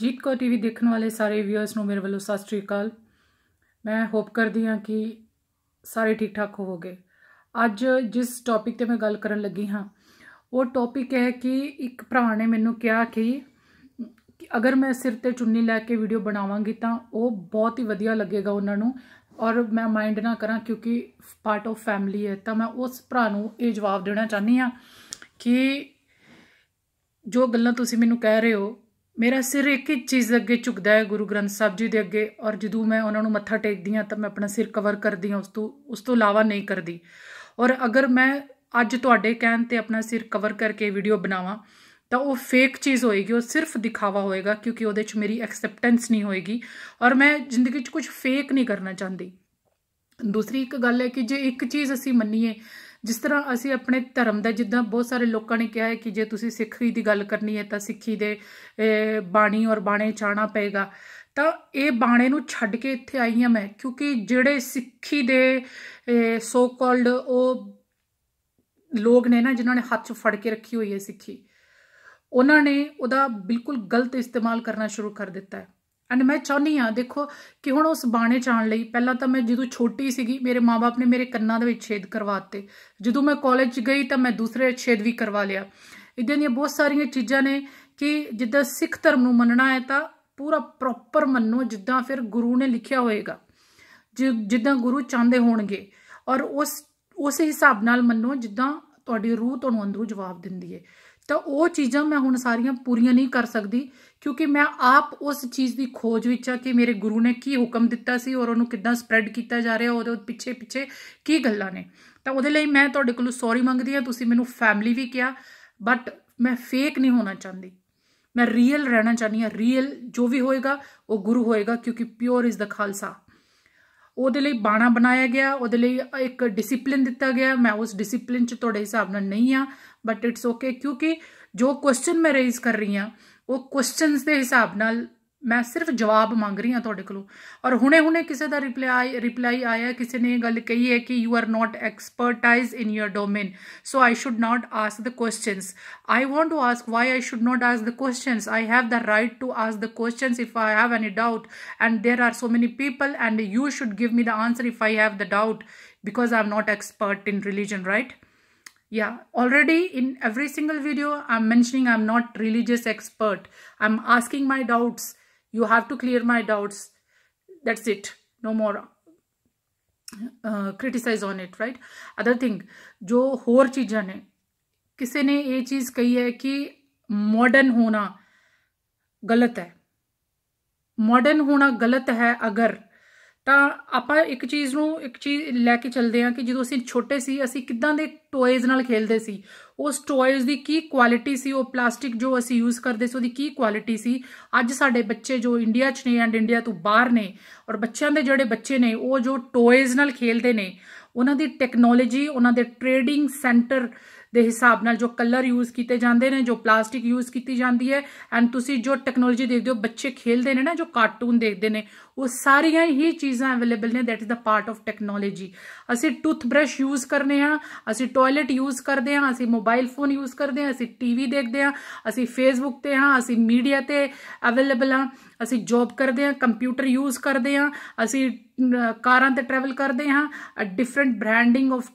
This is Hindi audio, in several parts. जीत कौर टीवी देखने वाले सारे व्यूअर्स नूं मेरे वालों सत श्री अकाल। मैं होप करदी हाँ कि सारे ठीक ठाक होवोगे। अज जिस टॉपिक ते मैं गल करन लगी हाँ वो टॉपिक है कि एक भरा ने मैनूं कहा कि अगर मैं सिर ते चुन्नी लैके वीडियो बनावांगी तां वो बहुत ही वधिया लगेगा उन्हां नूं और मैं माइंड ना करा क्योंकि पार्ट ऑफ फैमिली है। तो मैं उस भरा नूं ये जवाब देना चाहनी हाँ कि जो गल्लां तुसीं मैनूं कह रहे हो, मेरा सिर एक ही चीज़ अगे झुकदा है, गुरु ग्रंथ साहब जी के अगे। और जदों मैं उन्होंने मत्था टेकदी हाँ तो मैं अपना सिर कवर करती हाँ, उस तो इलावा नहीं करती। और अगर मैं अज तुहाडे कहण ते अपना सिर कवर करके वीडियो बनावां तो वो फेक चीज़ होएगी, वो सिर्फ दिखावा होएगा क्योंकि वो मेरी एक्सेप्टेंस नहीं होएगी और मैं जिंदगी कुछ फेक नहीं करना चाहती। दूसरी एक गल है कि जे एक चीज़ असी मनीए, जिस तरह असी अपने धर्म का, जिदा बहुत सारे लोगों ने कहा है कि जे तुसी सिक्खी की गल करनी है तो सिक्खी दे बाणी और बाणे चाणा पेगा। तो ये बाणे नूं छड्ड के इत्थे आई हाँ मैं, क्योंकि जिहड़े सिक्खी दे सो कॉल्ड वो लोग ने ना जिन्होंने हथ च फड़ के रखी हुई है सिक्खी, उन्होंने उहदा बिल्कुल गलत इस्तेमाल करना शुरू कर दिता है। एंड मैं चाहनी हाँ देखो कि हुण उस बाणे चाण लई, पहला तो मैं जदों छोटी सीगी मेरे माँ बाप ने मेरे कन्नां दे विच छेद करवाते, जदों मैं कॉलेज गई तो मैं दूसरे छेद भी करवा लिया। इदां दियां बहुत सारियां चीज़ां ने कि जिद्दां सिख धर्म नूं मनना है तो पूरा प्रॉपर मन्नो जिद्दां फिर गुरु ने लिखिया होएगा, जिद्दां गुरु चाहते होणगे और उस हिसाब नाल मन्नो जिद्दां तुहाडी रूह तुहानूं अंदरों जवाब दिंदी है। तो वो चीज़ा मैं हुण सारियां पूरियां नहीं कर सकती क्योंकि मैं आप उस चीज़ की खोज विच आ कि मेरे गुरु ने की हुक्म दिता सी और उन्होंने किद्दां स्प्रैड किया जा रहा, और पिछे पिछे की गल्लां ने। तो उहदे लई मैं तुहाडे कोलों सॉरी मंगदी हाँ, तुसीं मैनूं फैमिली भी किया बट मैं फेक नहीं होना चाहती, मैं रीयल रहना चाहनी हाँ। रीयल जो भी होएगा वो गुरु होएगा क्योंकि प्योर इज़ द खालसा। ਉਹਦੇ ਲਈ ਬਾਣਾ ਬਣਾਇਆ ਗਿਆ, ਉਹਦੇ ਲਈ ਇੱਕ ਡਿਸਿਪਲਿਨ ਦਿੱਤਾ ਗਿਆ। ਮੈਂ ਉਸ ਡਿਸਿਪਲਿਨ 'ਚ ਤੁਹਾਡੇ ਹਿਸਾਬ ਨਾਲ ਨਹੀਂ ਆ ਬਟ ਇਟਸ ਓਕੇ, ਕਿਉਂਕਿ ਜੋ ਕੁਐਸਚਨ ਮੈਂ ਰੇਜ਼ ਕਰ ਰਹੀ ਹਾਂ ਉਹ ਕੁਐਸਚਨਸ ਦੇ ਹਿਸਾਬ ਨਾਲ ਮੈਂ ਸਿਰਫ ਜਵਾਬ ਮੰਗ ਰਹੀ ਹਾਂ ਤੁਹਾਡੇ ਕੋਲੋਂ। ਔਰ ਹੁਣੇ ਕਿਸੇ ਦਾ ਰਿਪਲਾਈ ਆਇਆ, ਕਿਸੇ ਨੇ ਇਹ ਗੱਲ ਕਹੀ ਹੈ ਕਿ you are not expertise in your domain so I should not ask the questions. I want to ask why I should not ask the questions. I have the right to ask the questions if I have any doubt and there are so many people and you should give me the answer if I have the doubt because I am not expert in religion, right? Yeah, already in every single video I'm mentioning I'm not religious expert, I'm asking my doubts, you have to clear my doubts, that's it, no more criticize on it, right? Other thing jo hor cheezan ne, kise ne ye cheez kahi hai ki modern hona galat hai, modern hona galat hai। agar ਤਾਂ ਆਪਾਂ ਇੱਕ ਚੀਜ਼ ਲੈ ਕੇ ਚੱਲਦੇ ਹਾਂ ਕਿ ਜਦੋਂ ਅਸੀਂ ਛੋਟੇ ਸੀ ਅਸੀਂ ਕਿੱਦਾਂ ਦੇ ਟੋਏਜ਼ ਨਾਲ ਖੇਲਦੇ ਸੀ, ਉਸ ਟੋਏਜ਼ ਦੀ ਕੀ ਕੁਆਲਿਟੀ ਸੀ, ਉਹ ਪਲਾਸਟਿਕ ਜੋ ਅਸੀਂ ਯੂਜ਼ ਕਰਦੇ ਸੀ ਉਹਦੀ ਕੀ ਕੁਆਲਿਟੀ ਸੀ। ਅੱਜ ਸਾਡੇ ਬੱਚੇ ਜੋ ਇੰਡੀਆ 'ਚ ਨੇ ਐਂਡ ਇੰਡੀਆ ਤੋਂ ਬਾਹਰ ਨੇ, ਔਰ ਬੱਚਿਆਂ ਦੇ ਜਿਹੜੇ ਬੱਚੇ ਨੇ ਉਹ ਜੋ ਟੋਏਜ਼ ਨਾਲ ਖੇਲਦੇ ਨੇ ਉਹਨਾਂ ਦੀ ਟੈਕਨੋਲੋਜੀ, ਉਹਨਾਂ ਦੇ ਟ੍ਰੇਡਿੰਗ ਸੈਂਟਰ ਦੇ ਹਿਸਾਬ ਨਾਲ ਜੋ ਕਲਰ ਯੂਜ਼ ਕੀਤੇ ਜਾਂਦੇ ਨੇ, ਜੋ ਪਲਾਸਟਿਕ ਯੂਜ਼ ਕੀਤੀ ਜਾਂਦੀ ਹੈ ਐਂਡ ਤੁਸੀਂ ਜੋ ਟੈਕਨੋਲੋਜੀ ਦੇਖਦੇ ਹੋ ਬੱਚੇ ਖੇਲਦੇ ਨੇ ਨਾ, ਜੋ ਕਾਰਟੂਨ ਦੇਖਦੇ ਨੇ, ਉਹ ਸਾਰੀਆਂ ਹੀ ਚੀਜ਼ਾਂ ਅਵੇਲੇਬਲ ਨੇ। That is the part of technology. ਅਸੀਂ ਟੂਥਬ੍ਰਸ਼ ਯੂਜ਼ ਕਰਨੇ ਆ, ਅਸੀਂ ਟੋਇਲਟ ਯੂਜ਼ ਕਰਦੇ ਹਾਂ, ਅਸੀਂ ਮੋਬਾਈਲ ਫੋਨ ਯੂਜ਼ ਕਰਦੇ ਹਾਂ, ਅਸੀਂ ਟੀਵੀ ਦੇਖਦੇ ਹਾਂ, ਅਸੀਂ ਫੇਸਬੁੱਕ ਤੇ ਹਾਂ, ਅਸੀਂ ਮੀਡੀਆ ਤੇ ਅਵੇਲੇਬਲ ਹਾਂ, ਅਸੀਂ ਜੋਬ ਕਰਦੇ ਹਾਂ, ਕੰਪਿਊਟਰ ਯੂਜ਼ ਕਰਦੇ ਹਾਂ, ਅਸੀਂ ਕਾਰਾਂ ਤੇ ਟਰੈਵਲ ਕਰਦੇ ਹਾਂ। ਡਿਫਰੈਂਟ ਬ੍ਰਾਂਡਿੰਗ ਆਫ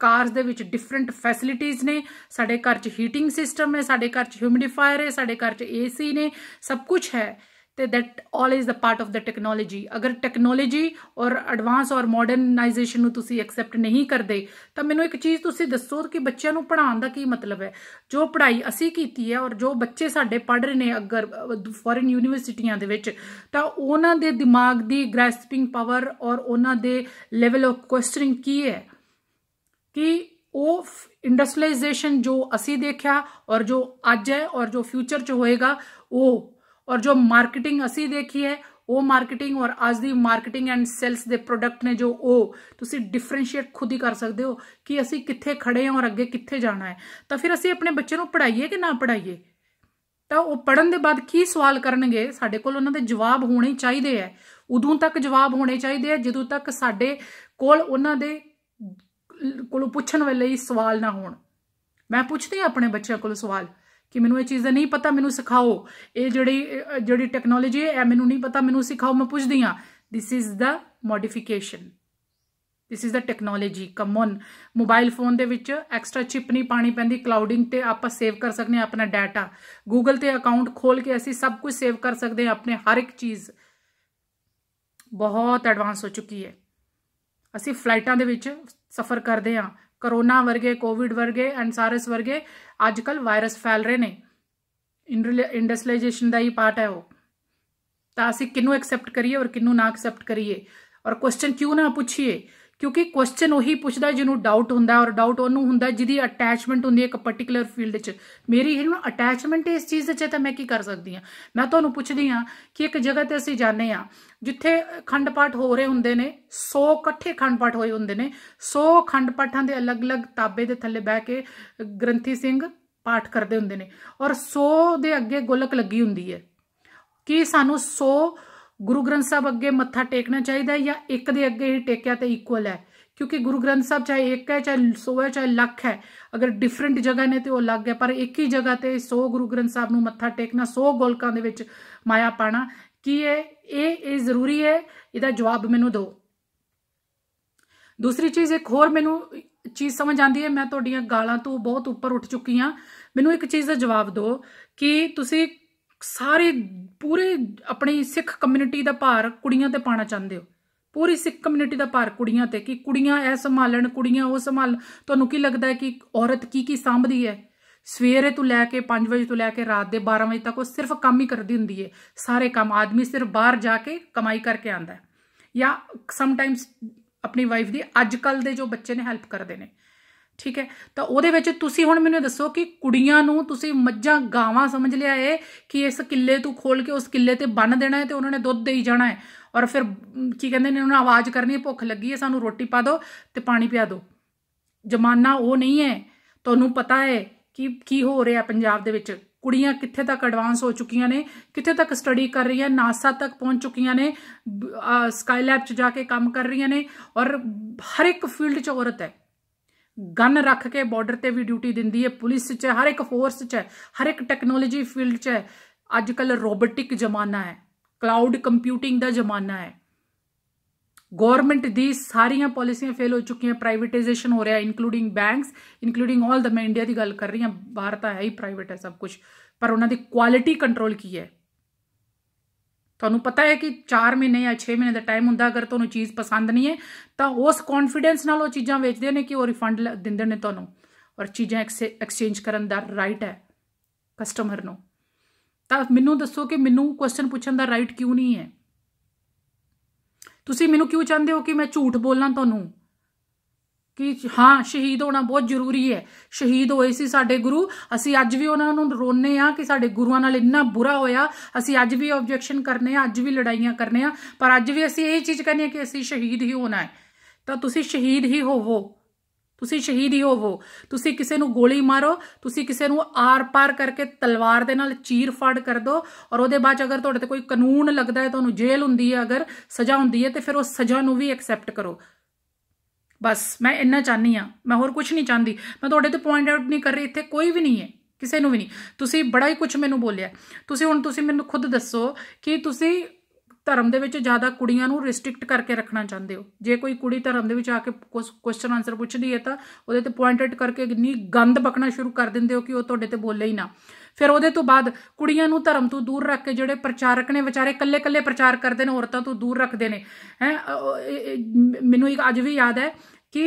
ਕਾਰਸ ਦੇ ਵਿੱਚ ਡਿਫਰੈਂਟ ਫੈਸਿਲਿਟੀਜ਼ ਨੇ। ਸਾਡੇ ਘਰ 'ਚ ਹੀਟਿੰਗ ਸਿਸਟਮ ਹੈ, ਸਾਡੇ ਘਰ 'ਚ ਹਿਊਮਿਡੀਫਾਇਰ ਹੈ, ਸਾਡੇ ਘਰ 'ਚ ਏਸੀ ਨੇ, ਸਭ ਕੁਝ ਹੈ। ਤੇ that all is the part of the technology. ਅਗਰ ਟੈਕਨੋਲੋਜੀ ਔਰ ਐਡਵਾਂਸ ਔਰ ਮਾਡਰਨਾਈਜੇਸ਼ਨ ਨੂੰ ਤੁਸੀਂ ਐਕਸੈਪਟ ਨਹੀਂ ਕਰਦੇ ਤਾਂ ਮੈਨੂੰ ਇੱਕ ਚੀਜ਼ ਤੁਸੀਂ ਦੱਸੋ ਕਿ ਬੱਚਿਆਂ ਨੂੰ ਪੜ੍ਹਾਉਣ ਦਾ ਕੀ ਮਤਲਬ ਹੈ? ਜੋ ਪੜ੍ਹਾਈ ਅਸੀਂ ਕੀਤੀ ਹੈ ਔਰ ਜੋ ਬੱਚੇ ਸਾਡੇ ਪੜ੍ਹ ਰਹੇ ਨੇ ਅਗਰ ਫੋਰਨ ਯੂਨੀਵਰਸਿਟੀਆਂ ਦੇ ਵਿੱਚ, ਤਾਂ ਉਹਨਾਂ ਦੇ ਦਿਮਾਗ ਦੀ ਗ੍ਰੈਸਪਿੰਗ ਪਾਵਰ ਔਰ ਉਹਨਾਂ ਦੇ ਲੈਵਲ ਆਫ ਕੁਐਸਚਨਿੰਗ ਕੀ ਹੈ? ਕਿ ਉਹ ਇੰਡਸਟਰੀਅਲਾਈਜੇਸ਼ਨ ਜੋ ਅਸੀਂ ਦੇਖਿਆ ਔਰ ਜੋ ਅੱਜ ਹੈ ਔਰ ਜੋ ਫਿਊਚਰ 'ਚ ਹੋਏਗਾ ਉਹ, और जो मार्केटिंग असी देखी है वो मार्केटिंग और आज दी मार्केटिंग एंड सेल्स दे प्रोडक्ट ने जो ओ तुसी डिफरेंशिएट खुद ही कर सकते हो कि असी कित्थे खड़े हैं और अगे कित्थे जाना है। तो फिर असी अपने बच्चे नूं पढ़ाइए कि ना पढ़ाइए? तो वो पढ़न दे बाद की सवाल करनगे साडे कोल, उन्हां दे जवाब होने चाहिए है। उदों तक जवाब होने चाहिए है जदों तक साडे कोल उन्हां दे कोलों पुछण वाले सवाल ना होण। मैं पुछदी अपने बच्चों को सवाल कि मैनू ये चीज़ें नहीं पता, मैनू सिखाओ, ये जिहड़ी टैक्नोलॉजी है मैनू नहीं पता, मैनू सिखाओ, मैं पुछदी हाँ। This is the modification, this is the technology. Come on, mobile phone दे विच एक्सट्रा चिप नहीं पानी पैंदी, क्लाउडिंग ते आपां सेव कर सकते हैं अपना डाटा, गूगल ते अकाउंट खोल के असीं सब कुछ सेव कर सकते हैं अपने, हर एक चीज़ बहुत एडवांस हो चुकी है। असीं फ्लाइटां दे विच सफ़र करते हाँ, करोना वर्गे, कोविड वर्गे एंड सारस वर्गे अजकल वायरस फैल रहे ने, इंडस्ट्रियलाइजेशन का ही पार्ट है वो। तो असीं किनू एक्सैप्ट करिए और किनू ना एक्सैप्ट करिए, और क्वेश्चन क्यों ना पूछिए, क्योंकि क्वेश्चन उही पूछता जिन्होंने डाउट होंदा, और डाउट उन्होंने होंदा जिहदी अटैचमेंट होंदी एक पर्टिकुलर फील्ड च। मेरी इन अटैचमेंट इस चीज़ च तो मैं की कर सकती हाँ। मैं तुहानूं पुछदी हाँ कि एक जगह ते असीं जाने हाँ जिथे खंड पाठ हो रहे होंदे ने, 100 इकट्ठे खंड पाठ होए होंदे ने, 100 खंड पाठां दे अलग अलग ताबे दे थल्ले बह के ग्रंथी सिंह पाठ करदे होंदे ने, और 100 दे अगे गोलक लगी हुंदी है कि सानू 100 गुरु ग्रंथ साहब अगे मत्था टेकना चाहिए या एक दे अगे ही टेकिया तो इक्वल है, क्योंकि गुरु ग्रंथ साहब चाहे एक है, चाहे 100 है, चाहे लख है, अगर डिफरेंट जगह ने तो अलग है, पर एक ही जगह पर 100 गुरु ग्रंथ साहब नूं मत्था टेकना, 100 गोलकां दे विच माया पाना की है, ये जरूरी है? इहदा जवाब मैनू दो। दूसरी चीज़, एक होर मैनू चीज़ समझ आती है, मैं तुहाडीआं गालां तो बहुत उपर उठ चुकी हाँ, मैनू एक चीज़ का जवाब दो कि तुसीं सारे पूरे अपनी सिख कम्यूनिटी का भार कुड़ियां ते पाना चाहते हो, पूरी सिख कम्यूनिटी का भार कुड़ियां ते, कि कुड़ियां ऐ संभालन, कुड़ियां वो संभाल। तुहानूं की लगता है कि औरत की सांभदी है? सवेरे तो लैके 5 बजे तो लैके रात के 12 बजे तक वो सिर्फ काम ही करती होंगी है, सारे काम। आदमी सिर्फ बाहर जाके कमाई करके आता है, या समटाइम्स अपनी वाइफ की अजकल के जो बच्चे ने हैल्प करते हैं, ठीक है। तो वो हूँ मैंने दसो कि कुड़ियां मज्जां गावां समझ लिया है कि इस किले तू खोल के उस किले ते बन देना है, तो उन्होंने दुध दे जाना है, और फिर की कहते हैं उन्होंने आवाज़ करनी, भुख लगी है सानू रोटी पा दो ते पानी पिया दो। जमाना वो नहीं है। तुहानूं पता है कि की हो रहा पंजाब दे विच, कुड़ियां कित्थे तक एडवांस हो चुकियां ने, कित्थे तक स्टडी कर रही है, नासा तक पहुंच चुकियां ने, स्काई लैब च जाके काम कर रही ने, और हर एक फील्ड च औरत है। गन रख के बॉर्डर ते भी ड्यूटी दिंदी है, पुलिस च है, हर एक फोर्स च है, हर एक टैक्नोलॉजी फील्ड च है। अजकल रोबोटिक जमाना है, क्लाउड कंप्यूटिंग का जमाना है, गौरमेंट दी सारियां पॉलिसियां फेल हो चुकी हैं, प्राइवेटाइजेशन हो रहा है, including banks, including all the. मैं इंडिया की गल कर रही हूँ, बाहर तो है ही प्राइवेट है सब कुछ, पर उन्होंने क्वालिटी कंट्रोल की है। तुहानूं पता है कि 4 महीने या 6 महीने का टाइम होंदा, अगर तुहानूं चीज़ पसंद नहीं है तो उस कॉन्फिडेंस नाल वो चीज़ां वेचदे ने कि वो रिफंड दिंदे ने तुहानूं, और चीज़ां एक्सचेंज करन दा राइट है कस्टमर नूं। तां मैनूं दसो कि मैनूं क्वेश्चन पूछण दा राइट क्यों नहीं है? तुसीं मैनूं क्यों चाहते हो कि मैं झूठ बोलना तुहानूं कि हाँ शहीद होना बहुत जरूरी है, शहीद होए सी साडे गुरु, असीं अज भी उन्हां नूं रोने आ कि साडे गुरुआं नाल इन्ना बुरा होया, असीं अज भी ऑब्जेक्शन करने आ, अज भी लड़ाइयां करने आ, पर अज भी असीं ये चीज़ कहने कि असीं शहीद ही होना है। तो तुसीं शहीद ही होवो, तुसीं शहीद ही होवो। तुसीं किसी नूं गोली मारो, तुसीं किसी नूं आर पार करके तलवार दे नाल चीर फाड़ कर दो, और उहदे बाद अगर तुहाडे ते कोई कानून लगदा है, तुहानूं जेल हुंदी है, अगर सज़ा हुंदी है, तो फिर उस सज़ा नूं भी एक्सैप्ट करो। बस मैं इन्ना चाहनी हाँ, मैं होर कुछ नहीं चाहती। मैं तुहाडे ते पॉइंट आउट नहीं कर रही, इत्थे कोई भी नहीं है, किसी नूं भी नहीं। तुसीं बड़ा ही कुछ मैनूं बोलिया। तुसीं हुण तुसीं मैनूं खुद दसो कि तुसीं धर्म दे विच ज़्यादा कुड़ियां नूं रिस्ट्रिक्ट करके रखना चाहते हो। जे कोई कुड़ी धर्म दे विच आके क्वेश्चन आंसर पूछदी है तो उहदे ते पॉइंट आउट करके इन्नी गंद बकना शुरू कर दिंदे हो कि उह तुहाडे ते बोले ही ना। फिर उहदे तो बाद कुड़ियां नूं धर्म तो दूर रख के जिहड़े प्रचारक ने विचारे कल्ले कल्ले प्रचार करते हैं, औरतों तो दूर रखते हैं। है मैनूं एक अज भी याद है कि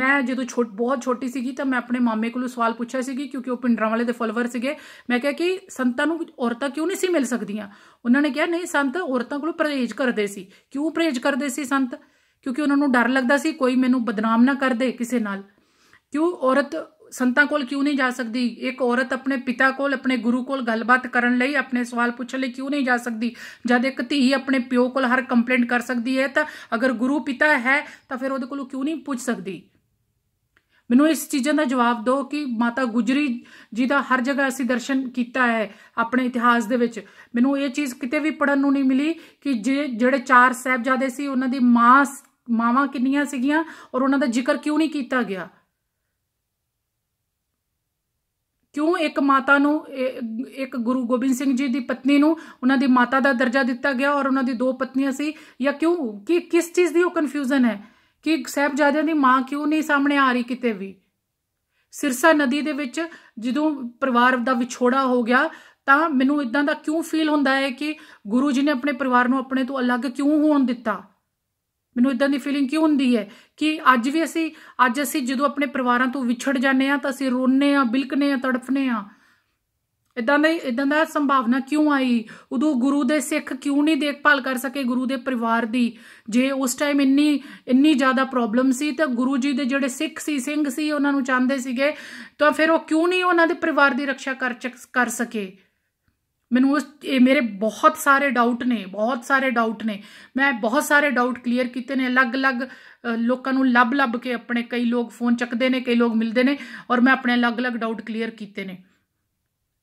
मैं जो बहुत छोटी सी तो मैं अपने मामे को सवाल पूछा सी, क्योंकि वो पिंडर वाले के फॉलोवर से। मैं क्या कि संतां नूं औरतां क्यों नहीं सी मिल सकदियां? उन्होंने कहा नहीं, संत औरतों को परहेज करते सी। क्यों परहेज करते सी संत? क्योंकि उन्होंने डर लगता सी कोई मैनू बदनाम ना कर दे किसी नाल। क्यों औरत संतां कोल क्यों नहीं जा सकती? एक औरत अपने पिता कोल, अपने गुरु कोल गलबात करन लई, अपने सवाल पुछण लई क्यों नहीं जा सकती? जद एक धी अपने प्यो कोल हर कंप्लेंट कर सकती है, तो अगर गुरु पिता है तो फिर उहदे कोलों क्यों नहीं पूछ सकती? मैनूं इस चीज़ों का जवाब दो कि माता गुजरी जी का हर जगह असीं दर्शन किया है अपने इतिहास दे विच। मैनूं ये चीज़ कितें भी पढ़न नूं नहीं मिली कि जिहड़े 4 साहिबजादे सी उन्हां दी मावां किन्नियां सीगियां और उन्हां दा जिक्र क्यों नहीं किया गया। क्यों एक माता नू एक गुरु गोबिंद सिंह जी की पत्नी नू उन्हां दी माता का दर्जा दिता गया और उन्हां दी दो पत्नियां सी या क्यों कि किस चीज़ की वो कन्फ्यूजन है कि साहिबजादियां दी माँ क्यों नहीं सामने आ रही किते भी। सिरसा नदी दे विच जदों परिवार का विछोड़ा हो गया तो मैनूं इदां दा क्यों फील हुंदा है कि गुरु जी ने अपने परिवार नू अपने तो अलग क्यों होण दिता। मैनूं इदां दी फीलिंग क्यों हुंदी है कि अज असी जदों अपने परिवारां तो विछड़ जाने तो असी रोने आ, बिलकने आ, तड़फने आ। इदां दा संभावना क्यों आई? उदों गुरु दे सिख क्यों नहीं देखभाल कर सके गुरु दे परिवार दी? जे उस टाइम इन्नी ज़्यादा प्रॉब्लम सी तो गुरु जी दे जिहड़े सिख सी सिंह सी उन्हां नूं चाहंदे सीगे तो फिर वो क्यों नहीं उन्हां दे परिवार दी रक्षा कर सके। मैनूं मेरे बहुत सारे डाउट ने मैं बहुत सारे डाउट क्लीयर किए ने अलग अलग लोगों लभ के अपने कई लोग फोन चकते हैं कई लोग मिलते हैं और मैं अपने अलग अलग डाउट क्लीयर किए ने।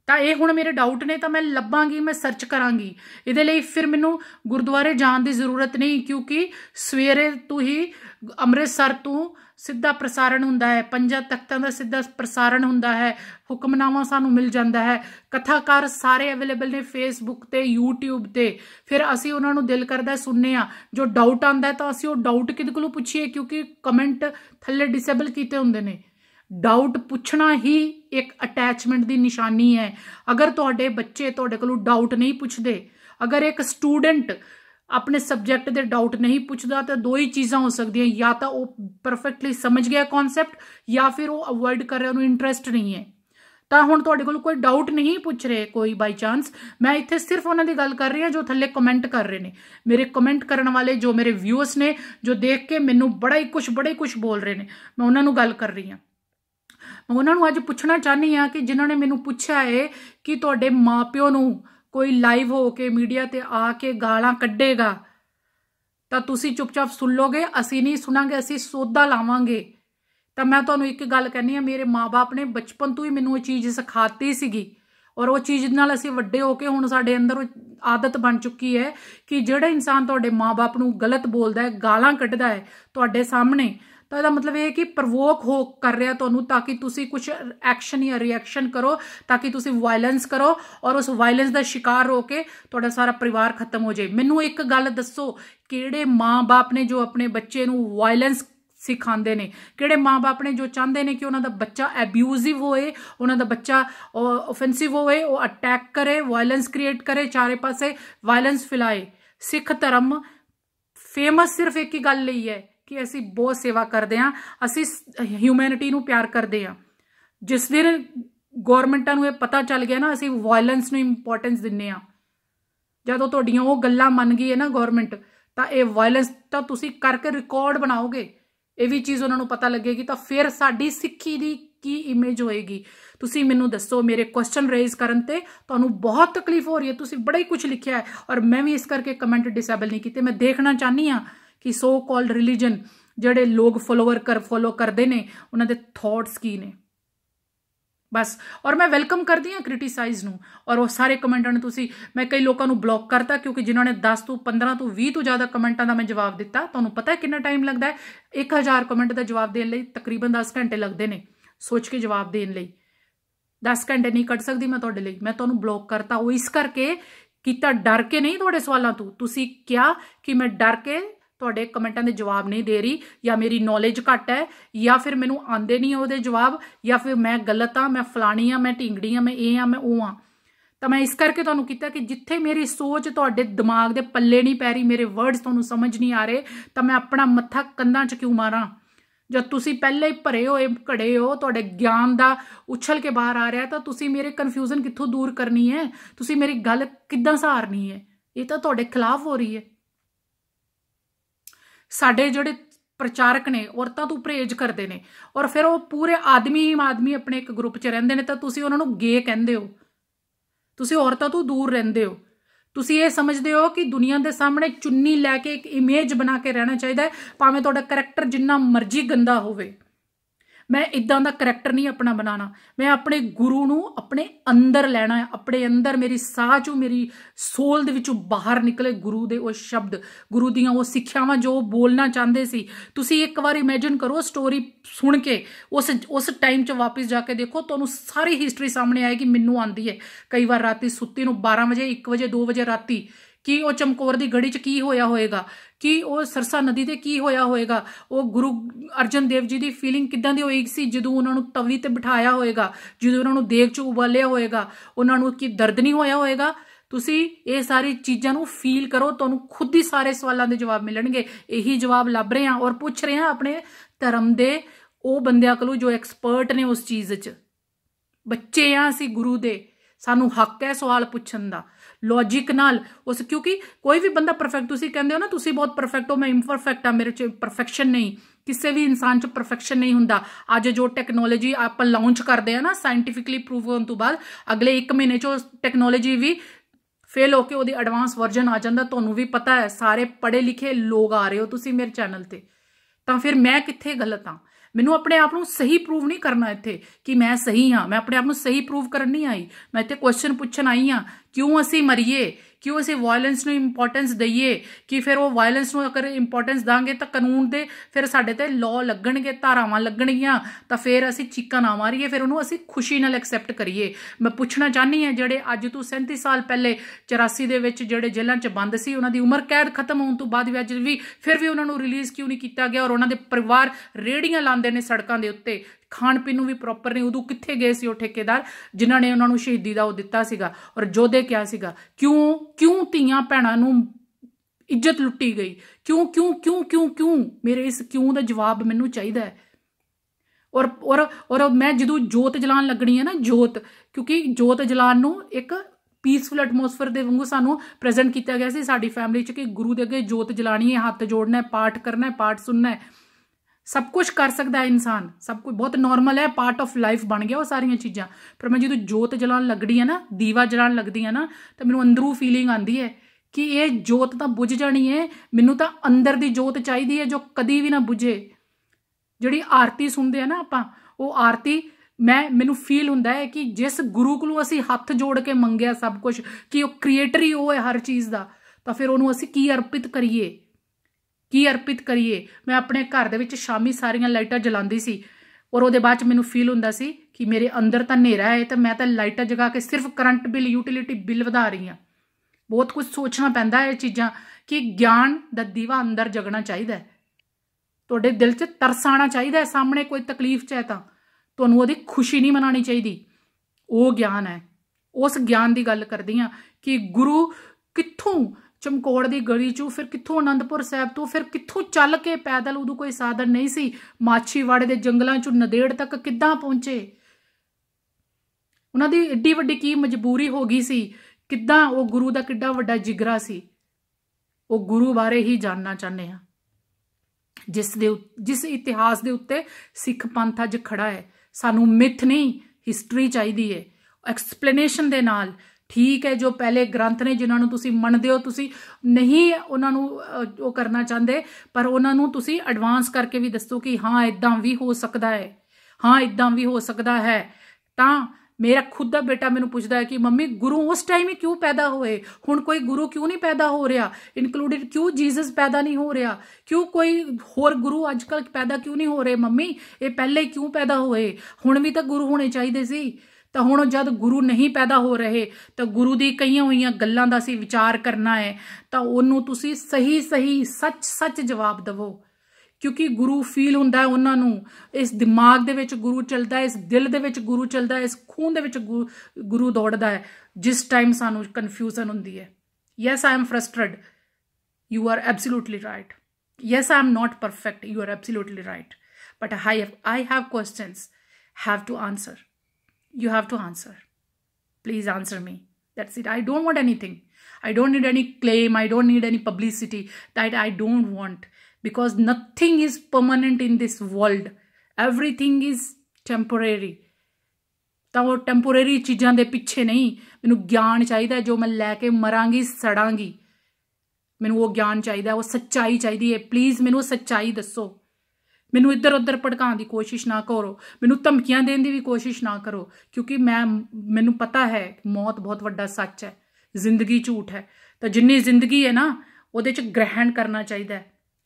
तो ये हुण मेरे डाउट ने तो मैं लभांगी मैं सर्च करांगी इहदे लई फिर मैनूं गुरुद्वारे जाण दी जरूरत नहीं क्योंकि सवेरे तो ही अमृतसर तो सीधा प्रसारण हुंदा है, 5 तख्तां दा सीधा प्रसारण हुंदा है, हुक्मनामा सानू मिल जाता है, कथाकार सारे अवेलेबल ने फेसबुक ते यूट्यूब ते। फिर असी उन्हां नू दिल करदा सुनने आ जो डाउट आंदा है तो असी वो डाउट किदे कोलों पुछिए क्योंकि कमेंट थल्ले डिसेबल कीते हुंदे ने। डाउट पुछना ही एक अटैचमेंट दी निशानी है। अगर तुहाडे बच्चे तुहाडे कोलों डाउट नहीं पुछदे, अगर एक स्टूडेंट अपने सब्जैक्ट के डाउट नहीं पूछता तो दो ही चीज़ा हो सकती हैं, या तो वो परफेक्टली समझ गया कॉन्सैप्ट या फिर वो अवॉइड कर रहा, इंटरेस्ट नहीं है। तो हुण तुहाडे कोल कोई डाउट नहीं पूछ रहे कोई बाई चांस, मैं इत्थे सिर्फ उन्हां दी गल कर रही हूँ जो थल्ले कमेंट कर रहे हैं। मेरे कमेंट करने वाले जो मेरे व्यूअर्स ने जो देख के मैनू बड़ा ही कुछ बोल रहे हैं, मैं उन्हां नू गल कर रही हूँ। मैं उन्हां नू अज पुछना चाहनी हाँ कि जिन्होंने मैनू पूछा है कि तुहाडे माँ प्यो नू कोई लाइव हो के मीडिया ते आके गालां कड्डेगा तो तुसी चुपचाप सुन लोगे, असी नहीं सुनांगे, असी सौदा लावांगे। तो मैं तुहानूं एक गल कहनी है, मेरे माँ बाप ने बचपन तो ही मैनूं ये चीज़ सिखाती सीगी और वो चीज़ नाल असी वड्डे हो के हुण साडे अंदर आदत बन चुकी है कि जिहड़ा इंसान तुहाडे माँ बाप नूं गलत बोलदा है, गालां कड्डदा है तुहाडे सामने, तो इसदा मतलब ये कि प्रवोक हो कर रहा तुहानूं ताकि तुसी कुछ एक्शन या रिएक्शन करो, ताकि तुसी वायलेंस करो और उस वायलेंस का शिकार हो के तुहाडा सारा परिवार खत्म हो जाए। मैनूं एक गल दसो, किहड़े माँ बाप ने जो अपने बच्चे नूं वायलेंस सिखाते हैं? किहड़े माँ बाप ने जो चाहते हैं कि उन्हां दा बच्चा एब्यूजिव होए, उन्हां दा बच्चा ऑफेंसिव होए, वो अटैक करे, वायलेंस क्रिएट करे, चारे पासे वायलेंस फैलाए? सिख धर्म फेमस सिर्फ एक ही गल लई है कि असी बहुत सेवा करते हैं, असी ह्यूमैनिटी नूं प्यार करते हैं। जिस दिन गौरमेंटां नूं पता चल गया ना असी वायलेंस नूं इंपोर्टेंस दिंने आ, जदों तुहाडीआं ओह गल्लां मन गई है ना गौरमेंट, तो यह वायलेंस तो तुसी करके रिकॉर्ड बनाओगे, ये भी चीज़ उन्हां नूं पता लगेगी, तो फिर साडी सिक्खी दी की इमेज होएगी? तुसी मैनूं दसो। मेरे क्वेश्चन रेज करन ते तुहानूं बहुत तकलीफ हो रही है, तुसी बड़ा ही कुछ लिखिया है और मैं भी इस करके कमेंट डिसेबल नहीं कीते। मैं देखना चाहनी हाँ कि सो कॉल्ड रिलीजन जिहड़े लोग फॉलो करते हैं उन्हां दे थॉट्स की ने, बस। और मैं वेलकम करती हाँ क्रिटिसाइज़ नूं और वो सारे कमेंटां नूं। तुसी मैं कई लोगों को ब्लॉक करता क्योंकि जिन्होंने 10 तो 15 तो 20 तो ज़्यादा कमेंटा का मैं जवाब दिता। तुहानूं पता है कितना टाइम लगता है? 1000 कमेंट का जवाब देने लई तकरीबन 10 घंटे लगते हैं। सोच के जवाब देने लई 10 घंटे नहीं कट सकती मैं तुहाडे लई। मैं तुहानूं ब्लॉक करता वो इस करके किता, डर के नहीं तुहाडे सवालों तो। तुसी क्या कि मैं डर के तुहाडे कमेंटां दे जवाब नहीं दे रही, या मेरी नॉलेज घट है, या फिर मैनूं आंदे नहीं उहदे जवाब, या फिर मैं गलत हाँ, मैं फलानी हाँ, मैं ढिंगड़ी हाँ, मैं ये हाँ, मैं वो हाँ। तो मैं इस करके तुहानूं कीता कि जिथे मेरी सोच तुहाडे दिमाग दे पल्ले नहीं पै रही, मेरे वर्ड्स तुहानूं समझ नहीं आ रहे, तो मैं अपना मत्था कंधां 'च क्यों मारां जब तुसी पहले ही भरे होए घड़े हो, तुहाडे ज्ञान दा उछल के बाहर आ रहा। तो तुसी मेरे कन्फ्यूजन कित्थों दूर करनी है? तुसी मेरी गल किद्दां सहारनी है? ये तो तुहाडे खिलाफ हो रही है। साढ़े जोड़े प्रचारक ने औरतों तो परहेज करते हैं और फिर वो पूरे आदमी अपने एक ग्रुप च रेंदे ने, तो तुसी उन्हां नूं गे कहिंदे हो, तुसी औरतों तो दूर रेंदे हो। तुसी ये समझते हो कि दुनिया के सामने चुन्नी लैके एक इमेज बना के रहना चाहिए, भावें तुहाडा करैक्टर जिन्ना मर्जी गंदा होवे। मैं इदां दा करैक्टर नहीं अपना बनाना, मैं अपने गुरु नूं अपने अंदर लैना है, अपने अंदर मेरी साह चों मेरी सोल दे विचों बाहर निकले गुरु दे ओह शब्द, गुरु दियां ओह सिक्ख्यावां जो बोलना चाहते सी। तुसीं एक बार इमेजिन करो स्टोरी सुन के उस टाइम च वापस जाके देखो, तुहानूं सारी हिस्टरी सामने आएगी। मैनूं आंदी है कई बार राती सुत्ती नूं 12 बजे 1 बजे 2 बजे राती कि वह चमकौर की गढ़ी च की होया होएगा, कि वह सरसा नदी ते की होया होएगा, वह गुरु अर्जन देव जी की फीलिंग किद्दां दी होएगी सी जदों उन्होंने तवी ते बिठाया होएगा, जदों उन्होंने देग च उबालिया होएगा, उन्होंने की दर्द नहीं होया होएगा। तुसी ये सारी चीज़ों को फील करो, तुहानूं खुद ही सारे सवालों के जवाब मिलणगे। यही जवाब लभ रहे हैं और पूछ रहे हैं अपने धर्म के वो बंदियां कोलों जो एक्सपर्ट ने उस चीज़ च। बच्चे आ असीं गुरु दे, सानू हक है सवाल पूछण दा लॉजिक नाल उस, क्योंकि कोई भी बंदा परफेक्ट, तुसी कहंदे हो ना तुसी बहुत परफेक्ट हो, मैं इम्परफेक्ट आ, मेरे च परफेक्शन नहीं, किसी भी इंसान च परफेक्शन नहीं हुंदा। अज जो टैक्नोलॉजी आप लॉन्च करते हैं ना साइंटिफिकली प्रूव होने तो बाद अगले 1 महीने चो टैक्नोलॉजी भी फेल होकर वो एडवांस वर्जन आ जाता। तुहानू भी पता है, सारे पढ़े लिखे लोग आ रहे हो तुसी मेरे चैनल ते, तां फिर मैं कित्थे गलत हाँ? मैनू अपने आप को सही प्रूव नहीं करना इत्थे कि मैं सही हाँ, मैं अपने आप को सही प्रूव करन नहीं आई। मैं इत्थे क्वेश्चन पूछण आई हाँ, क्यों असी मरीए, क्यों असी वायलेंस नूं इंपोर्टेंस दईए, कि फिर वो वायलेंस नूं अगर इंपोर्टेंस दांगे तो कानून दे फिर साडे ते लॉ लगणगे, धारावां लगणगियां, तो फिर असी चीकां ना मारीए, फिर उहनूं असी खुशी नाल एक्सैप्ट करिए। मैं पूछना चाहनी है जिहड़े अज तो 37 साल पहले 84 दे विच जिहड़े जेलां च बंद सी, उहनां दी उमर कैद खत्म होण तों बाद भी अज भी फिर भी उहनां नूं रिलीज़ क्यों नहीं किया गया? और उहनां दे परिवार रेहड़ियां लांदे ने सड़कां दे उत्ते, खाण पीन भी प्रॉपर नहीं। उदों कित्थे गए सी वो ठेकेदार जिन्हां ने उन्होंने शहीदी का वो दिता सीगा और जोधे क्या सीगा? क्यों क्यों धीआं भैणां नूं इज्जत लुट्टी गई? क्यों क्यों क्यों क्यों क्यों? मेरे इस क्यों का जवाब मैनूं चाहीदा है। और मैं जदों जोत जलाण लगणी है ना, जोत, क्योंकि जोत जलाण नूं एक पीसफुल एटमोसफेयर के वागू सानू प्रेजेंट किया गया सी साडी फैमिली च, कि गुरु दे अगे जोत जलाणी है, हत्थ जोड़ना है, पाठ करना है, पाठ सुनना है, सब कुछ कर सकता है इंसान, सब कुछ बहुत नॉर्मल है, पार्ट ऑफ लाइफ बन गया वो सारिया चीज़ा। पर मैं जो जोत जलान लगती है ना, दीवा जलान लगती है ना, तो मैं अंदरों फीलिंग आती है कि ये जोत तो बुझ जानी है, मैनू तो अंदर की जोत चाहिए है जो कभी भी ना बुझे। जिहड़ी आरती सुनते हैं ना आपां, वो आरती मैनू फील हुंदा है कि जिस गुरु को असी हत्थ जोड़ के मंगया सब कुछ, कि वह क्रिएटर ही वो है हर चीज़ का, तो फिर उन्होंने असी की अर्पित करिए, की अर्पित करिए। मैं अपने घर दे विच शामी सारियां लाइटां जलांदी सी और उहदे बाद मैनूं फील हुंदा सी कि मेरे अंदर तां हनेरा है, तो मैं तां लाइटां जगा के सिर्फ करंट बिल, यूटिलिटी बिल वधा रही हाँ। बहुत कुछ सोचना पैंदा है चीज़ां, कि ज्ञान दा दीवा अंदर जगना चाहिदा है, तुहाडे दिल च तरस आना चाहिदा है, सामने कोई तकलीफ च है तां तुहानूं उहदी खुशी नहीं मनाणी चाहीदी। ओह ज्ञान है, उस ज्ञान की गल करदी हाँ कि गुरु कित्थों चमकौड़ की गली चों, फिर कित्थों आनंदपुर साहब तो, फिर कित्थों चल के पैदल, उदों कोई साधन नहीं सी, माछीवाड़े के जंगलों चों नदेड़ तक किद्दां पहुंचे? उन्हां दी एड्डी वड्डी की मजबूरी हो गई सी? किद्दां वो गुरु दा किड्डा वड्डा जिगरा सी? वो गुरु बारे ही जानना चाहते हैं, जिस इतिहास के उत्ते सिख पंथ अज खड़ा है। सानूं मिथ नहीं, हिस्टरी चाहीदी है एक्सप्लेनेशन दे नाल। ठीक है, जो पहले ग्रंथ ने जिन्होंने तुसीं मनदे हो, तुसीं नहीं उन्होंने वो करना चाहते, पर उन्होंने तुसीं एडवांस करके भी दसो कि हाँ इदां भी हो सकता है, हाँ इदां भी हो सकता है। तां मेरा खुद का बेटा मैनूं पूछदा है कि मम्मी गुरु उस टाइम ही क्यों पैदा होए, हुण कोई गुरु क्यों नहीं पैदा हो रहा, इनकलूडिड क्यों जीसस पैदा नहीं हो रहा, क्यों कोई होर गुरु अजकल पैदा क्यों नहीं हो रहे? मम्मी ये पहले ही क्यों पैदा होए, हुण भी तां गुरु होने चाहिए सी। तो हुण जब गुरु नहीं पैदा हो रहे, तो गुरु दी कई हुई गल्लां दा सी विचार करना है, तो उन्होंने तुसी सही सही सच सच जवाब दवो, क्योंकि गुरु फील हुंदा है उन्होंने, इस दिमाग दे विच गुरु चलता है, इस दिल दे विच गुरु चलता है, इस खून दे विच गुरु दौड़दा है। जिस टाइम सानू कन्फ्यूजन हुंदी है, yes I am frustrated, you are absolutely right, yes I am not perfect, you are absolutely right, but I have questions, have to answer, you have to answer, please answer me, that's it. I don't want anything, I don't need any claim, I don't need any publicity, that I don't want, because nothing is permanent in this world, everything is temporary. तो वो टेम्पोरेरी चीज़ों के पीछे नहीं, मैनू ज्ञान चाहिए जो मैं लैके मरांगी सड़ांगी, मैनू वो ज्ञान चाहिए, वो सच्चाई चाहिए है। प्लीज़ मैनू सच्चाई दसो, मैनू इधर उधर भड़काने की कोशिश ना करो, मैनू धमकियां देने की भी कोशिश ना करो, क्योंकि मैनू पता है मौत बहुत वड्डा सच है, जिंदगी झूठ है। तो जिन्नी जिंदगी है ना उहदे च ग्रहण करना चाहिए,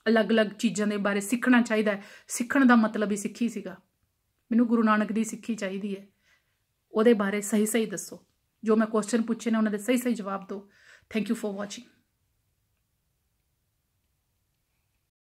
अलग अलग चीज़ों के बारे सीखना चाहिए। सीखण का मतलब ही सीखी सीगा, मैनू गुरु नानक दी सीखी चाहिए है, उहदे बारे सही सही दसो, जो मैं क्वेश्चन पूछे ने उन्होंने सही सही जवाब दो। Thank you for watching.